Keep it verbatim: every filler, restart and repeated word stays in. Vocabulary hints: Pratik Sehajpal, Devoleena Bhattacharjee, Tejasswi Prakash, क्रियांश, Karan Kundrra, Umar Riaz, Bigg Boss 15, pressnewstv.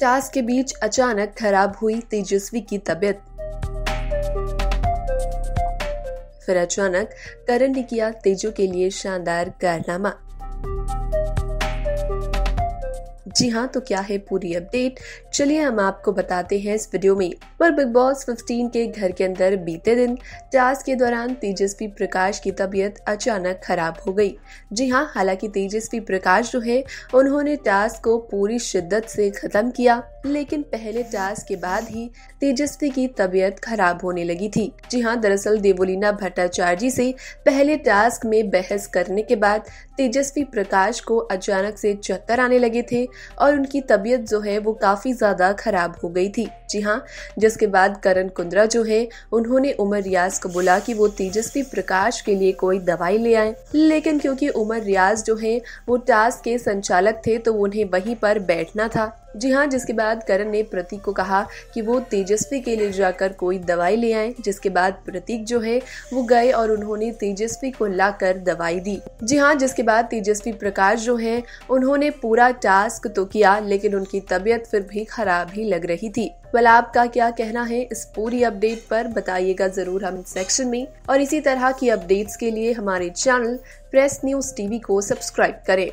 Task के बीच अचानक खराब हुई तेजस्वी की तबीयत। फिर अचानक करण ने किया तेजो के लिए शानदार कारनामा। जी हाँ, तो क्या है पूरी अपडेट, चलिए हम आपको बताते हैं इस वीडियो में। पर बिग बॉस पंद्रह के घर के अंदर बीते दिन टास्क के दौरान तेजस्वी प्रकाश की तबीयत अचानक खराब हो गई। जी हाँ, हालांकि तेजस्वी प्रकाश जो है उन्होंने टास्क को पूरी शिद्दत से खत्म किया, लेकिन पहले टास्क के बाद ही तेजस्वी की तबीयत खराब होने लगी थी। जी हाँ, दरअसल देवोलीना भट्टाचार्य से पहले टास्क में बहस करने के बाद तेजस्वी प्रकाश को अचानक से चक्कर आने लगे थे और उनकी तबीयत जो है वो काफी ज्यादा खराब हो गई थी। जी हाँ, जिसके बाद करण कुंद्रा जो है उन्होंने उमर रियाज को बोला कि वो तेजस्वी प्रकाश के लिए कोई दवाई ले आए, लेकिन क्योंकि उमर रियाज जो है वो टास्क के संचालक थे तो उन्हें वहीं पर बैठना था। जी हाँ, जिसके बाद करण ने प्रतीक को कहा कि वो तेजस्वी के लिए जाकर कोई दवाई ले आए, जिसके बाद प्रतीक जो है वो गए और उन्होंने तेजस्वी को लाकर दवाई दी। जी हाँ, जिसके बाद तेजस्वी प्रकाश जो है उन्होंने पूरा टास्क तो किया, लेकिन उनकी तबीयत फिर भी खराब ही लग रही थी। वेल, आपका क्या कहना है इस पूरी अपडेट पर, बताइएगा जरूर हम सेक्शन में। और इसी तरह की अपडेट्स के लिए हमारे चैनल प्रेस न्यूज टीवी को सब्सक्राइब करें।